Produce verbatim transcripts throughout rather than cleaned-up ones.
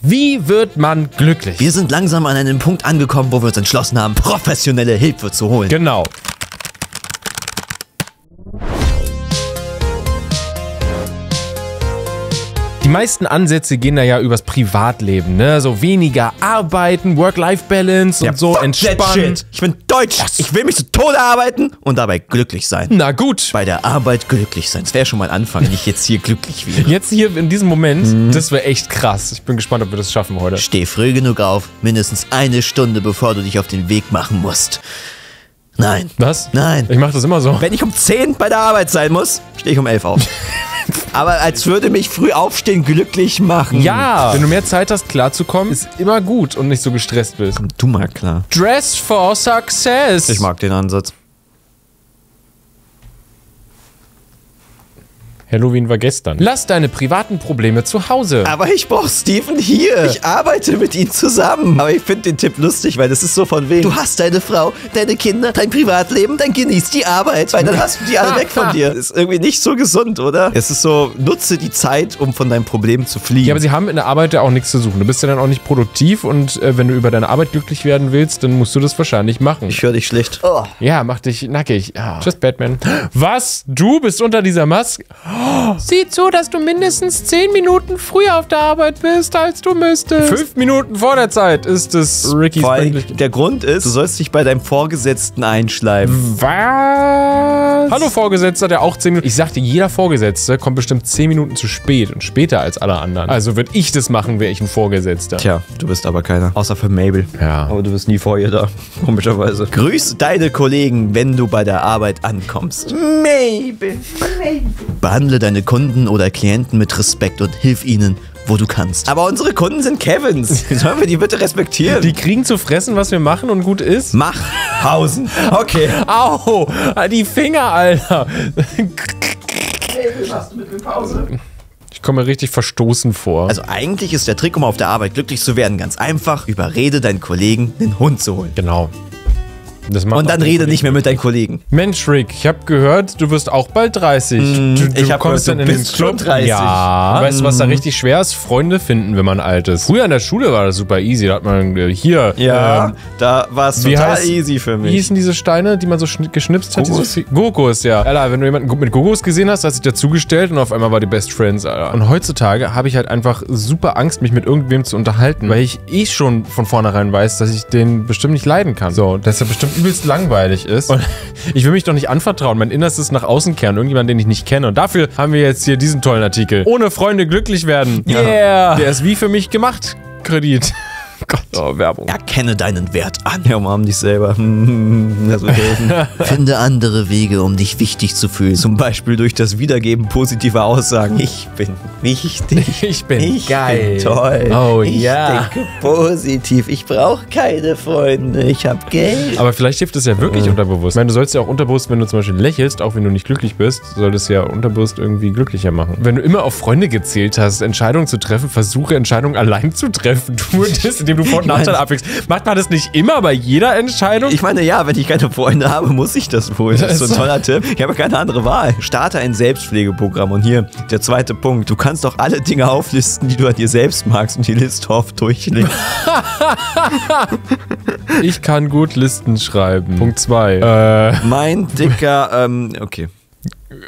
Wie wird man glücklich? Wir sind langsam an einem Punkt angekommen, wo wir uns entschlossen haben, professionelle Hilfe zu holen. Genau. Die meisten Ansätze gehen da ja übers Privatleben, ne? So weniger arbeiten, Work-Life-Balance und ja, so entspannen. Ich bin deutsch. Yes. Ich will mich zu Tode arbeiten und dabei glücklich sein. Na gut. Bei der Arbeit glücklich sein. Das wäre schon mal ein Anfang, wenn ich jetzt hier glücklich wäre. Jetzt hier in diesem Moment, mhm. das wäre echt krass. Ich bin gespannt, ob wir das schaffen heute. Steh früh genug auf, mindestens eine Stunde, bevor du dich auf den Weg machen musst. Nein. Was? Nein. Ich mache das immer so. Wenn ich um zehn bei der Arbeit sein muss, stehe ich um elf auf. Aber als würde mich früh aufstehen glücklich machen. Ja, wenn du mehr Zeit hast, klarzukommen, ist immer gut und nicht so gestresst bist. Komm du mal klar. Dress for Success. Ich mag den Ansatz. Halloween war gestern. Lass deine privaten Probleme zu Hause. Aber ich brauche Steven hier. Ich arbeite mit ihm zusammen. Aber ich finde den Tipp lustig, weil das ist so von wegen. Du hast deine Frau, deine Kinder, dein Privatleben, dann genießt die Arbeit. Weil dann hast du die alle weg von dir. Ist irgendwie nicht so gesund, oder? Es ist so, nutze die Zeit, um von deinem Problem zu fliehen. Ja, aber sie haben in der Arbeit ja auch nichts zu suchen. Du bist ja dann auch nicht produktiv und äh, wenn du über deine Arbeit glücklich werden willst, dann musst du das wahrscheinlich machen. Ich höre dich schlecht. Oh. Ja, mach dich nackig. Oh. Tschüss, Batman. Was? Du bist unter dieser Maske? Sieh zu, dass du mindestens zehn Minuten früher auf der Arbeit bist, als du müsstest. Fünf Minuten vor der Zeit ist es Rickys. Vor allem der Grund ist, du sollst dich bei deinem Vorgesetzten einschleimen. Was? Hallo Vorgesetzter, der auch zehn Minuten... Ich sagte, jeder Vorgesetzte kommt bestimmt zehn Minuten zu spät und später als alle anderen. Also würde ich das machen, wäre ich ein Vorgesetzter. Tja, du bist aber keiner. Außer für Mabel. Ja. Aber du bist nie vor ihr da, komischerweise. Grüß deine Kollegen, wenn du bei der Arbeit ankommst. Mabel. Mabel. Behandle deine Kunden oder Klienten mit Respekt und hilf ihnen, wo du kannst. Aber unsere Kunden sind Kevins. Sollen wir die bitte respektieren? Die kriegen zu fressen, was wir machen und gut ist. Mach Hausen. Okay. Au, die Finger, Alter. Hey, machst du mit mir Pause? Ich komme mir richtig verstoßen vor. Also eigentlich ist der Trick, um auf der Arbeit glücklich zu werden, ganz einfach. Überrede deinen Kollegen, den Hund zu holen. Genau. Und dann rede nicht mehr mit deinen Kollegen. Mensch, Rick, ich habe gehört, du wirst auch bald dreißig. Mm, du du ich kommst gehört, dann du in den Club. dreißig. Ja. Weißt du, was da richtig schwer ist? Freunde finden, wenn man alt ist. Früher in der Schule war das super easy. Da hat man hier. Ja, ähm, da war es total heißt, easy für mich. Wie hießen diese Steine, die man so geschnipst hat? Gogos? Gogos, ja. Alter, wenn du jemanden mit Gogos gesehen hast, hast du dich dazugestellt und auf einmal war die Best Friends, Alter. Und heutzutage habe ich halt einfach super Angst, mich mit irgendwem zu unterhalten, weil ich eh schon von vornherein weiß, dass ich den bestimmt nicht leiden kann. So, deshalb bestimmt übelst langweilig ist. Und ich will mich doch nicht anvertrauen. Mein Innerstes nach außen kehren. Irgendjemand, den ich nicht kenne. Und dafür haben wir jetzt hier diesen tollen Artikel. Ohne Freunde glücklich werden. Yeah. Der ist wie für mich gemacht. Kredit. Gott. Oh, Werbung. Erkenne deinen Wert an. Ja, umarm dich selber. Das wird helfen. Finde andere Wege, um dich wichtig zu fühlen. Zum Beispiel durch das Wiedergeben positiver Aussagen. Ich bin wichtig. Ich bin ich geil. Bin toll. Oh, ich ja. denke positiv. Ich brauche keine Freunde. Ich habe Geld. Aber vielleicht hilft es ja wirklich äh. unterbewusst. Ich meine, du sollst ja auch unterbewusst, wenn du zum Beispiel lächelst, auch wenn du nicht glücklich bist, solltest du ja unterbewusst irgendwie glücklicher machen. Wenn du immer auf Freunde gezählt hast, Entscheidungen zu treffen, versuche Entscheidungen allein zu treffen. Du würdest indem du Vor- und Nachteil abwägst. Macht man das nicht immer bei jeder Entscheidung? Ich meine, ja, wenn ich keine Freunde habe, muss ich das wohl. Das ist so ein toller Tipp. Ich habe keine andere Wahl. Starte ein Selbstpflegeprogramm. Und hier der zweite Punkt. Du kannst doch alle Dinge auflisten, die du an dir selbst magst und die Liste oft durchlegen. Ich kann gut Listen schreiben. Punkt zwei. Äh. Mein dicker, ähm, okay.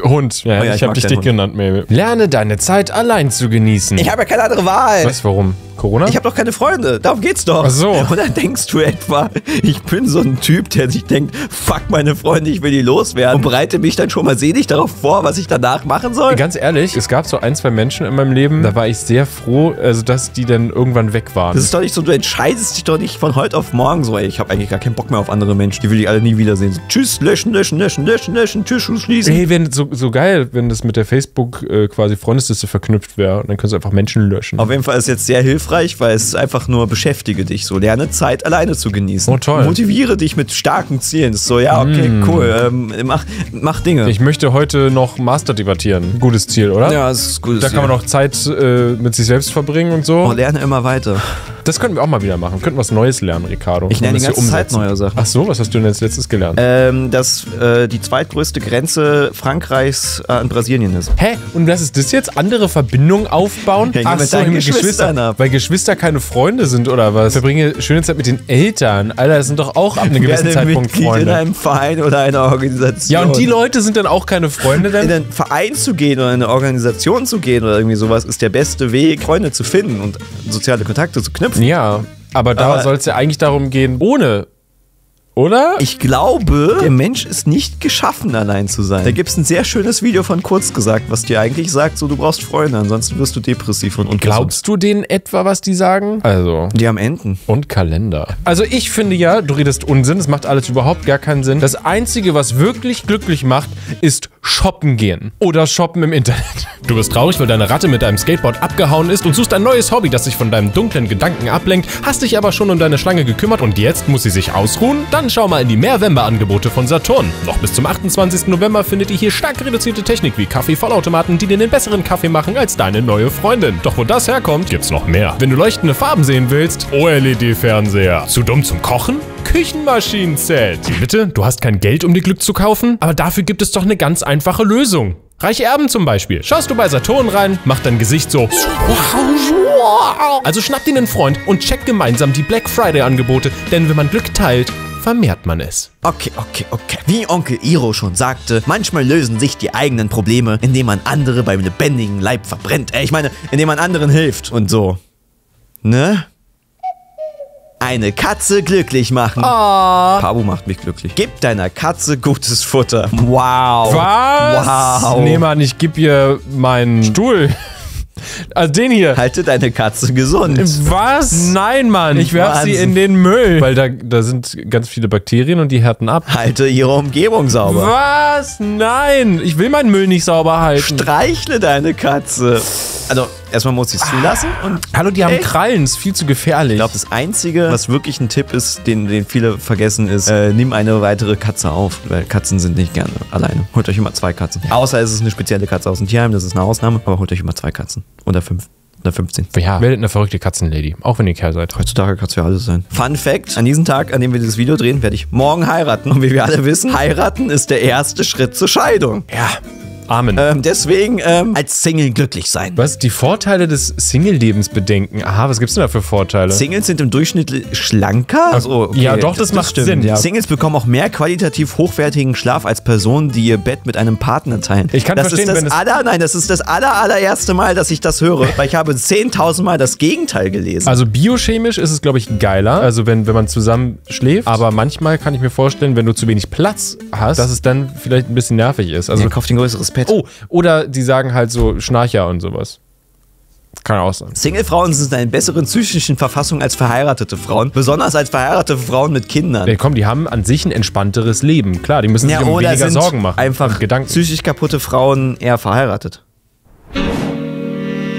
Hund. Ja, oh ja, ich, ich habe dich dick Hund. genannt, Mabel. Lerne deine Zeit allein zu genießen. Ich habe ja keine andere Wahl. Was, warum? Corona? Ich habe doch keine Freunde. Darum geht's doch. Ach so. Oder denkst du etwa, ich bin so ein Typ, der sich denkt, fuck meine Freunde, ich will die loswerden und bereite mich dann schon mal sehnig darauf vor, was ich danach machen soll? Ganz ehrlich, es gab so ein, zwei Menschen in meinem Leben, da war ich sehr froh, also dass die dann irgendwann weg waren. Das ist doch nicht so, du entscheidest dich doch nicht von heute auf morgen so, ey, ich habe eigentlich gar keinen Bock mehr auf andere Menschen, die will ich alle nie wiedersehen. So, tschüss, löschen, löschen, löschen, löschen, löschen, Tisch schließen. Hey, wenn so, so geil, wenn das mit der Facebook äh, quasi Freundesliste verknüpft wäre und dann kannst du einfach Menschen löschen. Auf jeden Fall ist jetzt sehr hilfreich. Weil es ist einfach nur, beschäftige dich so. Lerne Zeit alleine zu genießen. Oh, toll. Motiviere dich mit starken Zielen. So, ja, okay, mm. cool. Ähm, mach, mach Dinge. Ich möchte heute noch Master debattieren. Gutes Ziel, oder? Ja, es ist ein gutes Ziel. Da kann man auch Zeit äh, mit sich selbst verbringen und so. Oh, lerne immer weiter. Das können wir auch mal wieder machen. Wir könnten was Neues lernen, Ricardo. Ich lerne die ganze Zeit neue Sachen. Ach so, was hast du denn als letztes gelernt? Ähm, dass äh, die zweitgrößte Grenze Frankreichs äh, an Brasilien ist. Hä? Und was ist das jetzt? Andere Verbindungen aufbauen? Ja, ach so, mit Geschwistern, Geschwistern ab. Weil Geschwister keine Freunde sind oder was? Verbringe schöne Zeit mit den Eltern. Alter, das sind doch auch ab einem gewissen Zeitpunkt Mitglied Freunde. In einem Verein oder einer Organisation. Ja, und die Leute sind dann auch keine Freunde. Denn in einen Verein zu gehen oder in eine Organisation zu gehen oder irgendwie sowas ist der beste Weg, Freunde zu finden und soziale Kontakte zu knüpfen. Ja, aber da soll es ja eigentlich darum gehen, ohne... Oder? Ich glaube, der Mensch ist nicht geschaffen, allein zu sein. Da gibt es ein sehr schönes Video von Kurzgesagt, was dir eigentlich sagt, so du brauchst Freunde, ansonsten wirst du depressiv und ungesund. Glaubst du denen etwa, was die sagen? Also. Die haben Enten. Und Kalender. Also ich finde ja, du redest Unsinn, es macht alles überhaupt gar keinen Sinn. Das Einzige, was wirklich glücklich macht, ist shoppen gehen. Oder shoppen im Internet. Du bist traurig, weil deine Ratte mit deinem Skateboard abgehauen ist und suchst ein neues Hobby, das sich von deinem dunklen Gedanken ablenkt, hast dich aber schon um deine Schlange gekümmert und jetzt muss sie sich ausruhen? Dann schau mal in die Mehrwember-Angebote von Saturn. Noch bis zum achtundzwanzigsten November findet ihr hier stark reduzierte Technik wie Kaffee-Vollautomaten, die dir den besseren Kaffee machen als deine neue Freundin. Doch wo das herkommt, gibt's noch mehr. Wenn du leuchtende Farben sehen willst, O L E D-Fernseher. Zu dumm zum Kochen? Küchenmaschinenset. Bitte? Du hast kein Geld, um dir Glück zu kaufen? Aber dafür gibt es doch eine ganz einfache Lösung. Reiche Erben zum Beispiel. Schaust du bei Saturn rein, macht dein Gesicht so. Also schnapp dir einen Freund und check gemeinsam die Black Friday-Angebote, denn wenn man Glück teilt, vermehrt man es. Okay, okay, okay. Wie Onkel Iro schon sagte, manchmal lösen sich die eigenen Probleme, indem man andere beim lebendigen Leib verbrennt. Ey, ich meine, indem man anderen hilft und so. Ne? Eine Katze glücklich machen. Oh. Pabu macht mich glücklich. Gib deiner Katze gutes Futter. Wow. Was? Wow. Nee, Mann, ich geb ihr meinen Stuhl. Also den hier. Halte deine Katze gesund. Was? Nein, Mann. Ich werfe sie in den Müll. Weil da, da sind ganz viele Bakterien und die härten ab. Halte ihre Umgebung sauber. Was? Nein. Ich will meinen Müll nicht sauber halten. Streichle deine Katze. Also, erstmal muss ich es zulassen. Und hallo, die haben echt? Krallen. Ist viel zu gefährlich. Ich glaube, das Einzige, was wirklich ein Tipp ist, den, den viele vergessen, ist, äh, nimm eine weitere Katze auf. Weil Katzen sind nicht gerne alleine. Holt euch immer zwei Katzen. Ja. Außer es ist eine spezielle Katze aus dem Tierheim. Das ist eine Ausnahme. Aber holt euch immer zwei Katzen. Oder fünf. Oder fünfzehn. Ja, werdet eine verrückte Katzenlady. Auch wenn ihr Kerl seid. Heutzutage kannst du ja alles sein. Fun Fact: An diesem Tag, an dem wir dieses Video drehen, werde ich morgen heiraten. Und wie wir alle wissen, heiraten ist der erste Schritt zur Scheidung. Ja. Amen. Ähm, deswegen ähm, als Single glücklich sein. Was? Die Vorteile des Single-Lebens bedenken. Aha, was gibt's denn da für Vorteile? Singles sind im Durchschnitt schlanker. Also, okay. Ja, doch, das, das macht das Sinn. Ja. Singles bekommen auch mehr qualitativ hochwertigen Schlaf als Personen, die ihr Bett mit einem Partner teilen. Ich kann das verstehen, ist das wenn es aller, nein, das ist das aller, allererste Mal, dass ich das höre, weil ich habe zehntausend Mal das Gegenteil gelesen. Also biochemisch ist es, glaube ich, geiler, also wenn, wenn man zusammen schläft. Aber manchmal kann ich mir vorstellen, wenn du zu wenig Platz hast, dass es dann vielleicht ein bisschen nervig ist. Also ja, kauf den größeren Respekt. Oh, oder die sagen halt so Schnarcher und sowas. Kann auch sein. Single-Frauen sind in einer besseren psychischen Verfassung als verheiratete Frauen. Besonders als verheiratete Frauen mit Kindern. Ja, komm, die haben an sich ein entspannteres Leben. Klar, die müssen ja, sich um weniger sind Sorgen machen. Einfach Gedanken. Psychisch kaputte Frauen eher verheiratet.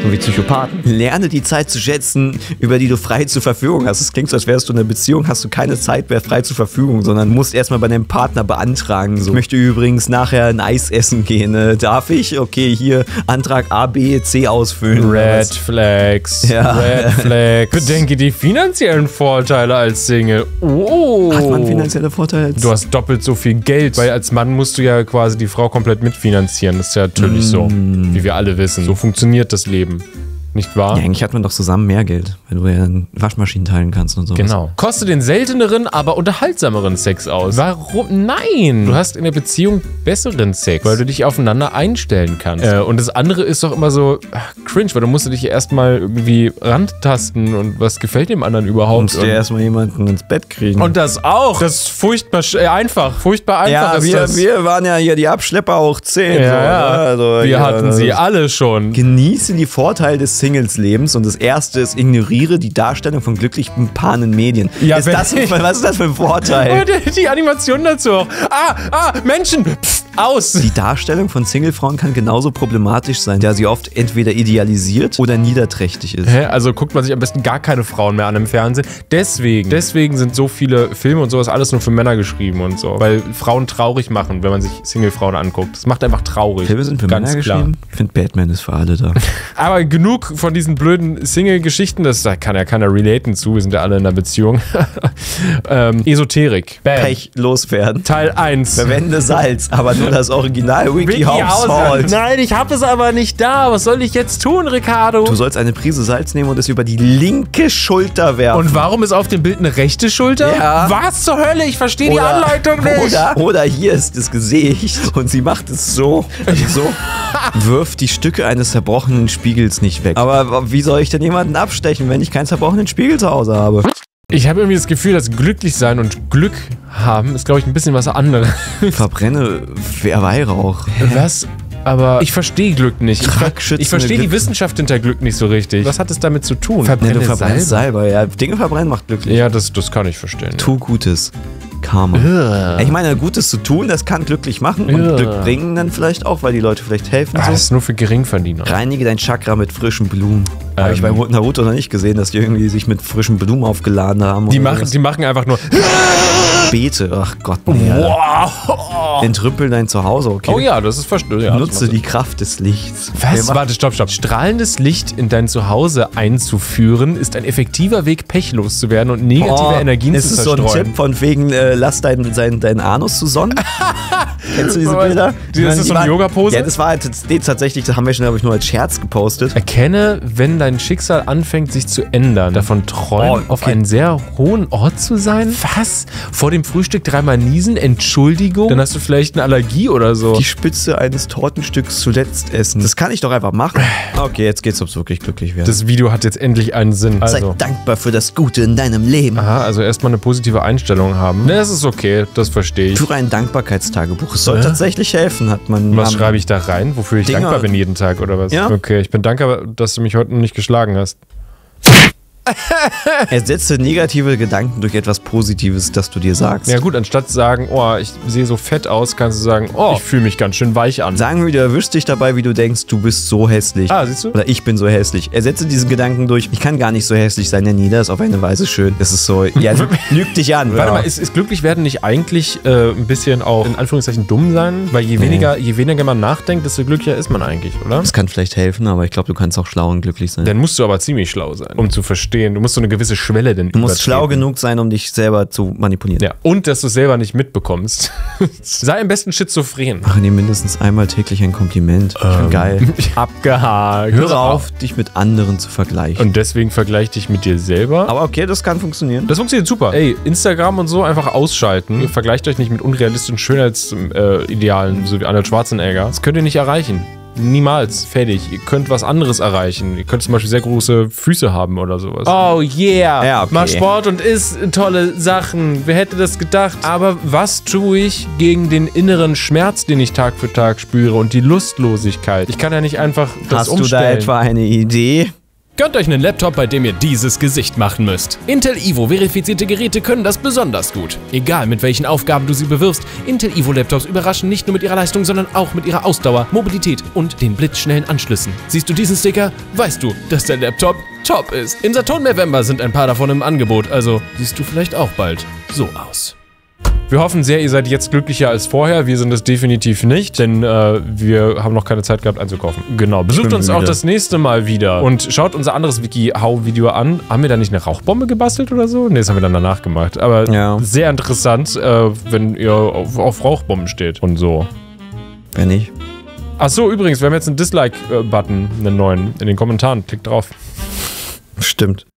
So wie Psychopathen. Lerne die Zeit zu schätzen, über die du frei zur Verfügung hast. Es klingt so, als wärst du in einer Beziehung, hast du keine Zeit mehr frei zur Verfügung, sondern musst erstmal bei deinem Partner beantragen. So. Ich möchte übrigens nachher ein Eis essen gehen. Äh, darf ich? Okay, hier Antrag A, B, C ausfüllen. Red Flags. Ja. Red Flags. Bedenke die finanziellen Vorteile als Single. Oh. Hat man finanzielle Vorteile als Single? Du hast doppelt so viel Geld, weil als Mann musst du ja quasi die Frau komplett mitfinanzieren. Das ist ja natürlich mm. so, wie wir alle wissen. So funktioniert das Leben. Nicht wahr? Ja, eigentlich hat man doch zusammen mehr Geld, weil du ja Waschmaschinen teilen kannst und so. Genau. Koste den selteneren, aber unterhaltsameren Sex aus. Warum? Nein! Du hast in der Beziehung besseren Sex, weil du dich aufeinander einstellen kannst. Äh, und das andere ist doch immer so ach, cringe, weil du musst dich erstmal irgendwie rantasten und was gefällt dem anderen überhaupt. Du musst und dir erstmal jemanden ins Bett kriegen. Und das auch! Das ist furchtbar äh, einfach. Furchtbar einfach ja, ist wir, das. Wir waren ja hier die Abschlepper auch zehn. Ja, so, ja. Also, wir ja, hatten sie alle schon. Genieße die Vorteile des Singles-Lebens und das erste ist, ignoriere die Darstellung von glücklichen Paaren in Medien. Ja, ist das, was ist das für ein Vorteil? Die Animation dazu auch. Ah, ah, Menschen! Psst. aus. Die Darstellung von Singlefrauen kann genauso problematisch sein, da sie oft entweder idealisiert oder niederträchtig ist. Hä? Also guckt man sich am besten gar keine Frauen mehr an im Fernsehen. Deswegen, deswegen sind so viele Filme und sowas alles nur für Männer geschrieben und so. Weil Frauen traurig machen, wenn man sich Singlefrauen anguckt. Das macht einfach traurig. Filme sind für Männer geschrieben? Ich finde, Batman ist für alle da. Aber genug von diesen blöden Single-Geschichten. Das kann ja keiner relaten zu. Wir sind ja alle in einer Beziehung. ähm, Esoterik. Bam. Pech loswerden. Teil eins. Verwende Salz, aber nur das Original WikiHow. Nein, ich habe es aber nicht da. Was soll ich jetzt tun, Ricardo? Du sollst eine Prise Salz nehmen und es über die linke Schulter werfen. Und warum ist auf dem Bild eine rechte Schulter? Ja. Was zur Hölle? Ich verstehe die Anleitung nicht. Oder, oder hier ist das Gesicht und sie macht es so. so. Wirf die Stücke eines zerbrochenen Spiegels nicht weg. Aber wie soll ich denn jemanden abstechen, wenn ich keinen zerbrochenen Spiegel zu Hause habe? Ich habe irgendwie das Gefühl, dass glücklich sein und Glück haben ist, glaube ich, ein bisschen was anderes. Verbrenne Weihrauch. Was? Aber ich verstehe Glück nicht. Ich, ich verstehe die Wissenschaft hinter Glück nicht so richtig. Was hat es damit zu tun? Verbrenne nee, Salbe. Salbe. Ja, Dinge verbrennen macht glücklich. Ja, das, das kann ich verstehen. Tu Gutes. Karma. Ugh. Ich meine, Gutes zu tun, das kann glücklich machen und Ugh. Glück bringen dann vielleicht auch, weil die Leute vielleicht helfen. Ah, so. Das ist nur für Geringverdiener. Reinige dein Chakra mit frischen Blumen. Ähm. Habe ich bei Naruto noch nicht gesehen, dass die irgendwie sich mit frischen Blumen aufgeladen haben. Die, machen, die machen einfach nur... Bete. Ach Gott. Nee, wow. Entrümpel dein Zuhause, okay? Oh ja, das ist verständlich. Ja, nutze die Kraft des Lichts. Was? Warte, stopp, stopp. Strahlendes Licht in dein Zuhause einzuführen, ist ein effektiver Weg, pechlos zu werden und negative oh, Energien zu verstreuen. Ist so ein Tipp von wegen... Äh, lass deinen dein, dein Anus zu sonnen. Kennst du diese Bilder? Die, das ist so eine Yoga-Pose? Ja, das war halt tatsächlich, das haben wir schon, glaube ich, nur als Scherz gepostet. Erkenne, wenn dein Schicksal anfängt, sich zu ändern, davon träumen, oh, okay. auf einen sehr hohen Ort zu sein. Was? Vor dem Frühstück dreimal niesen? Entschuldigung? Dann hast du vielleicht eine Allergie oder so. Die Spitze eines Tortenstücks zuletzt essen. Das kann ich doch einfach machen. Okay, jetzt geht's ums wirklich glücklich werden. Das Video hat jetzt endlich einen Sinn. Also. Sei dankbar für das Gute in deinem Leben. Aha, also erstmal eine positive Einstellung haben. Ne, das ist okay, das verstehe ich. Für ein Dankbarkeitstagebuch. Es soll äh? tatsächlich helfen, hat man... Was schreibe ich da rein? Wofür ich Dinger. dankbar bin jeden Tag, oder was? Ja. Okay, ich bin dankbar, dass du mich heute nicht geschlagen hast. Ersetze negative Gedanken durch etwas Positives, das du dir sagst. Ja gut, anstatt zu sagen, oh, ich sehe so fett aus, kannst du sagen, oh, ich fühle mich ganz schön weich an. Sagen wir, du erwischst dich dabei, wie du denkst, du bist so hässlich. Ah, siehst du? Oder ich bin so hässlich. Ersetze diesen Gedanken durch, ich kann gar nicht so hässlich sein, denn jeder ist auf eine Weise schön. Das ist so, ja, lüg dich an. Warte ja. mal, ist, ist glücklich werden nicht eigentlich äh, ein bisschen auch, in Anführungszeichen, dumm sein? Weil je, nee. weniger, je weniger man nachdenkt, desto glücklicher ist man eigentlich, oder? Das kann vielleicht helfen, aber ich glaube, du kannst auch schlau und glücklich sein. Dann musst du aber ziemlich schlau sein, um zu verstehen. Du musst so eine gewisse Schwelle denn übertreten. Du musst schlau genug sein, um dich selber zu manipulieren. Ja, und dass du es selber nicht mitbekommst. Sei am besten schizophren. Mach dir mindestens einmal täglich ein Kompliment. Ähm. Ich bin geil. Abgehakt. Hör auf, dich mit anderen zu vergleichen. Und deswegen vergleich dich mit dir selber. Aber okay, das kann funktionieren. Das funktioniert super. Ey, Instagram und so einfach ausschalten. Ihr vergleicht euch nicht mit unrealistischen Schönheitsidealen, so wie Arnold Schwarzenegger. Das könnt ihr nicht erreichen. Niemals. Fertig. Ihr könnt was anderes erreichen. Ihr könnt zum Beispiel sehr große Füße haben oder sowas. Oh yeah. Ja, okay. Mach Sport und isst tolle Sachen. Wer hätte das gedacht? Aber was tue ich gegen den inneren Schmerz, den ich Tag für Tag spüre und die Lustlosigkeit? Ich kann ja nicht einfach das umstellen. Hast du da etwa eine Idee? Gönnt euch einen Laptop, bei dem ihr dieses Gesicht machen müsst. Intel Evo verifizierte Geräte können das besonders gut. Egal mit welchen Aufgaben du sie bewirfst, Intel Evo Laptops überraschen nicht nur mit ihrer Leistung, sondern auch mit ihrer Ausdauer, Mobilität und den blitzschnellen Anschlüssen. Siehst du diesen Sticker? Weißt du, dass der Laptop top ist. Im Saturn November sind ein paar davon im Angebot, also siehst du vielleicht auch bald so aus. Wir hoffen sehr, ihr seid jetzt glücklicher als vorher. Wir sind es definitiv nicht, denn äh, wir haben noch keine Zeit gehabt einzukaufen. Genau. Besucht uns wieder. Auch das nächste Mal wieder und schaut unser anderes WikiHow-Video an. Haben wir da nicht eine Rauchbombe gebastelt oder so? Ne, das haben wir dann danach gemacht. Aber ja. sehr interessant, äh, wenn ihr auf, auf Rauchbomben steht und so. Wenn nicht. Ach so, übrigens, wir haben jetzt einen Dislike-Button, einen neuen, in den Kommentaren. Klickt drauf. Stimmt.